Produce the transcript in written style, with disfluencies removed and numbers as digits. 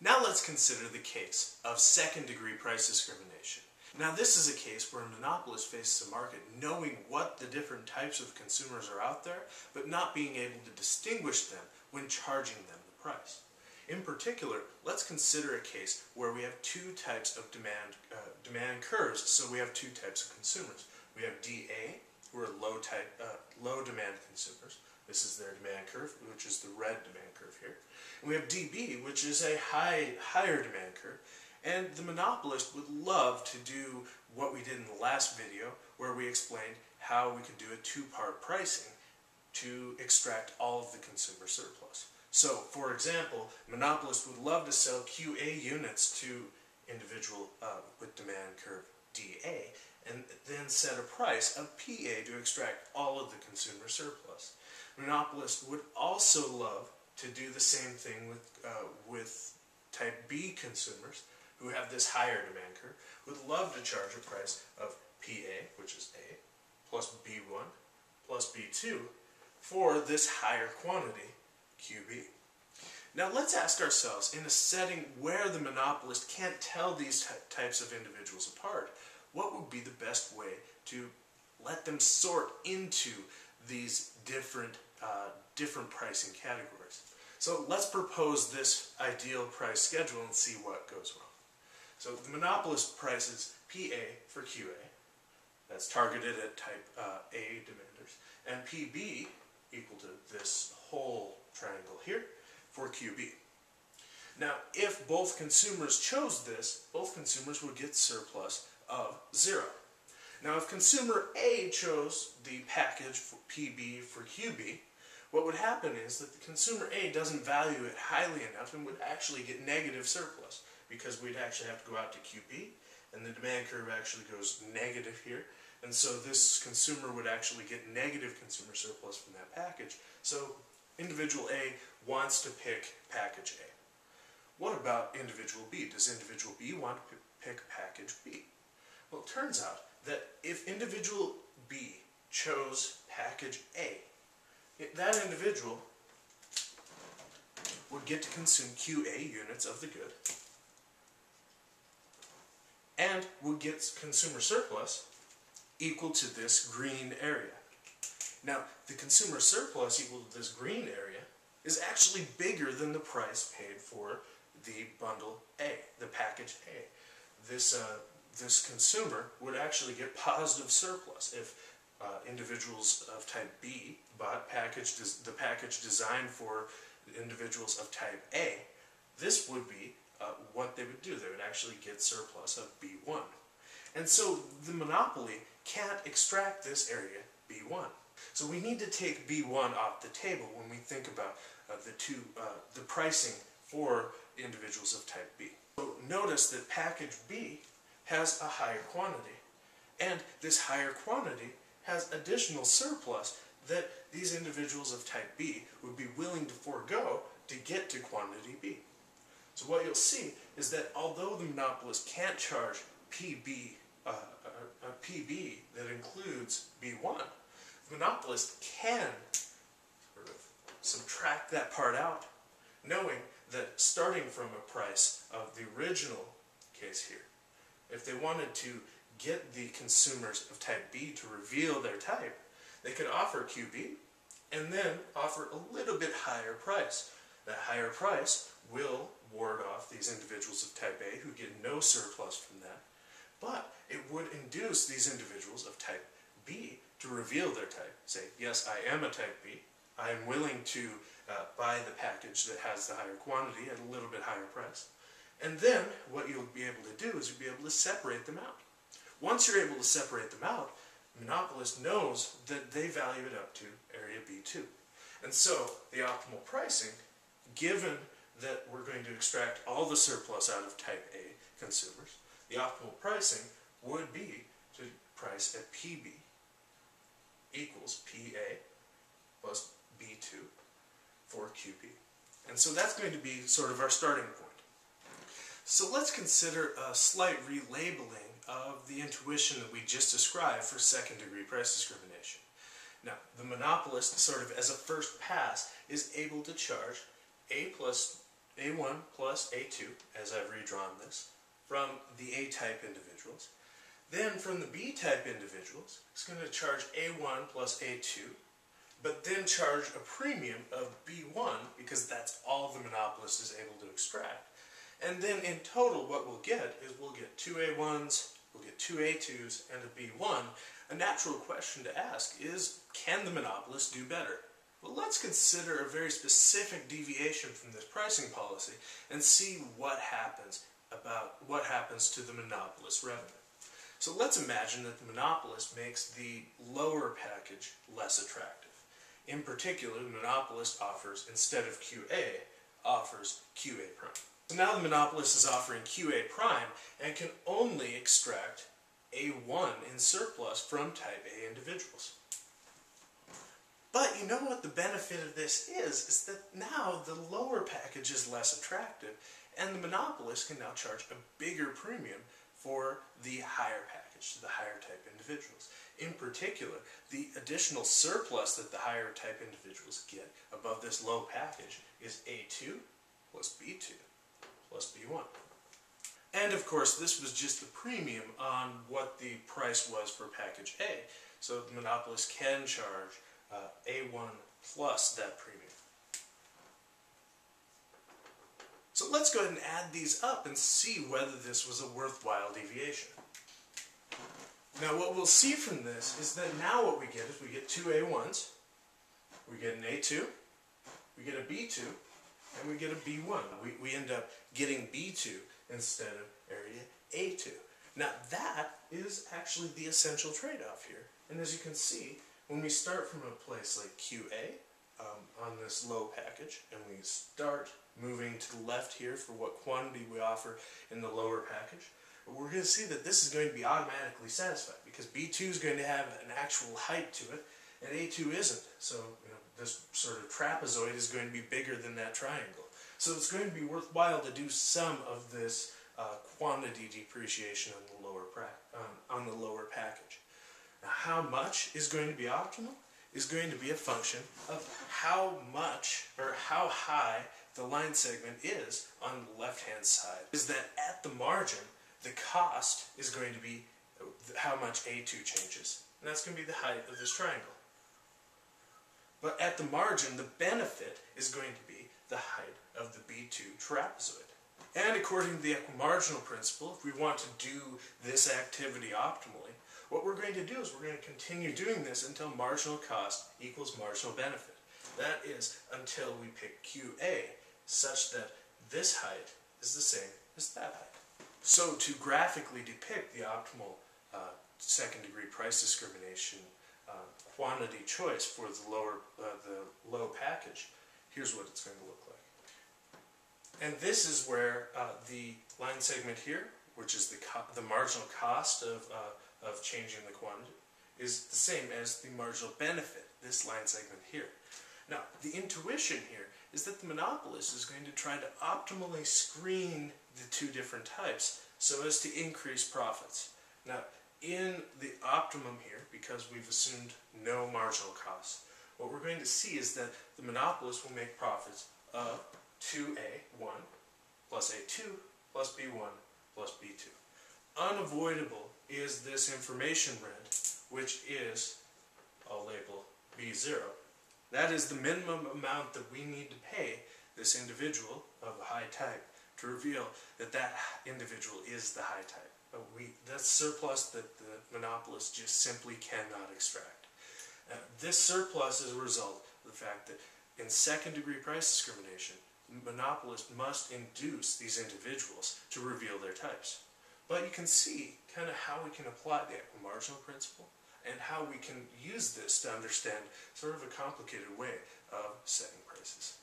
Now let's consider the case of second-degree price discrimination. Now this is a case where a monopolist faces a market knowing what the different types of consumers are out there, but not being able to distinguish them when charging them the price. In particular, let's consider a case where we have two types of demand curves, so we have two types of consumers. We have DA, who are low demand consumers. This is their demand curve, which is the red demand curve here. And we have DB, which is a higher demand curve. And the monopolist would love to do what we did in the last video, where we explained how we could do a two-part pricing to extract all of the consumer surplus. So, for example, monopolists would love to sell QA units to individual with demand curve DA, and then set a price of PA to extract all of the consumer surplus. Monopolists would also love to do the same thing with type B consumers, who have this higher demand curve, would love to charge a price of PA, which is A, plus B1, plus B2, for this higher quantity, QB. Now let's ask ourselves, in a setting where the monopolist can't tell these types of individuals apart, what would be the best way to let them sort into these different pricing categories? So let's propose this ideal price schedule and see what goes wrong. So the monopolist prices PA for QA, that's targeted at type A demanders, and PB equal to this whole triangle here for QB. Now, if both consumers chose this, both consumers would get surplus of 0. Now, if consumer A chose the package for PB for QB, what would happen is that the consumer A doesn't value it highly enough and would actually get negative surplus, because we'd actually have to go out to QB, and the demand curve actually goes negative here. And so this consumer would actually get negative consumer surplus from that package. So individual A wants to pick package A. What about individual B? Does individual B want to pick package B? Well, it turns out that if individual B chose package A, that individual would get to consume QA units of the good and would get consumer surplus equal to this green area. Now, the consumer surplus equal to this green area is actually bigger than the price paid for the bundle A, the package A. This consumer would actually get positive surplus if individuals of type B bought the package designed for individuals of type A. This would be what they would do. They would actually get surplus of B1. And so the monopoly can't extract this area, B1. So we need to take B1 off the table when we think about the pricing for individuals of type B. So notice that package B has a higher quantity, and this higher quantity has additional surplus that these individuals of type B would be willing to forego to get to quantity B. So what you'll see is that although the monopolist can't charge PB that includes B1, the monopolist can sort of subtract that part out, knowing that starting from a price of the original case here, if they wanted to get the consumers of type B to reveal their type, they could offer QB and then offer a little bit higher price. That higher price will ward off these individuals of type A who get no surplus from that, but it would induce these individuals of type B to reveal their type. Say, yes, I am a type B. I am willing to buy the package that has the higher quantity at a little bit higher price. And then what you'll be able to do is you'll be able to separate them out. Once you're able to separate them out, the monopolist knows that they value it up to area B2. And so the optimal pricing, given that we're going to extract all the surplus out of type A consumers, the optimal pricing would be to price at PB equals PA plus B2 for QB. And so that's going to be sort of our starting point. So let's consider a slight relabeling of the intuition that we just described for second-degree price discrimination. Now, the monopolist, sort of as a first pass, is able to charge A plus A1 plus A2, as I've redrawn this, from the A-type individuals. Then from the B-type individuals, it's going to charge A1 plus A2, but then charge a premium of B1 because that's all the monopolist is able to extract. And then in total what we'll get is we'll get two A1s, we'll get two A2s, and a B1. A natural question to ask is, can the monopolist do better? Well, let's consider a very specific deviation from this pricing policy and see what happens to the monopolist's revenue. So let's imagine that the monopolist makes the lower package less attractive. In particular, the monopolist offers, instead of QA, offers QA prime. So now the monopolist is offering QA prime and can only extract A1 in surplus from type A individuals. But you know what the benefit of this is that now the lower package is less attractive and the monopolist can now charge a bigger premium for the higher package, to the higher type individuals. In particular, the additional surplus that the higher type individuals get above this low package is A2 plus B2 plus B1. And of course, this was just the premium on what the price was for package A, so the monopolist can charge A1 plus that premium. So let's go ahead and add these up and see whether this was a worthwhile deviation. Now what we'll see from this is that now what we get is we get two A1s, we get an A2, we get a B2, and we get a B1. We end up getting B2 instead of area A2. Now that is actually the essential trade-off here, and as you can see, when we start from a place like QA on this low package, and we start moving to the left here for what quantity we offer in the lower package, we're going to see that this is going to be automatically satisfied because B2 is going to have an actual height to it, and A2 isn't. So this sort of trapezoid is going to be bigger than that triangle. So it's going to be worthwhile to do some of this quantity depreciation on the lower package. Now, how much is going to be optimal is going to be a function of how much or how high the line segment is on the left-hand side. Is that at the margin, the cost is going to be how much A2 changes, and that's going to be the height of this triangle. But at the margin, the benefit is going to be the height of the B2 trapezoid. And according to the equimarginal principle, if we want to do this activity optimally, what we're going to do is we're going to continue doing this until marginal cost equals marginal benefit. That is, until we pick QA such that this height is the same as that height. So to graphically depict the optimal second-degree price discrimination quantity choice for the low package, here's what it's going to look like. And this is where the line segment here, which is the marginal cost of changing the quantity, is the same as the marginal benefit, this line segment here. Now, the intuition here is that the monopolist is going to try to optimally screen the two different types so as to increase profits. Now, in the optimum here, because we've assumed no marginal cost, what we're going to see is that the monopolist will make profits of 2A1 plus A2 plus B1 plus B2. Unavoidable is this information rent, which is, I'll label B0. That is the minimum amount that we need to pay this individual of a high type to reveal that that individual is the high type. But that's surplus that the monopolist just simply cannot extract. This surplus is a result of the fact that in second-degree price discrimination, the monopolist must induce these individuals to reveal their types. But you can see kind of how we can apply the equimarginal principle and how we can use this to understand sort of a complicated way of setting prices.